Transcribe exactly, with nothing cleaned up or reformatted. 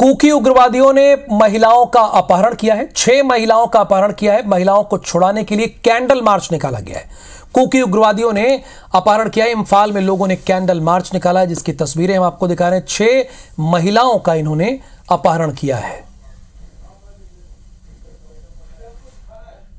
Cookie उग्रवादियों ने महिलाओं का अपहरण किया है, छह महिलाओं का अपहरण किया है। महिलाओं को छुड़ाने के लिए कैंडल मार्च निकाला गया है। कुकी उग्रवादियों ने अपहरण किया है। इम्फाल में लोगों ने कैंडल मार्च निकाला है, जिसकी तस्वीरें हम आपको दिखा रहे हैं। छह महिलाओं का इन्होंने अपहरण किया है।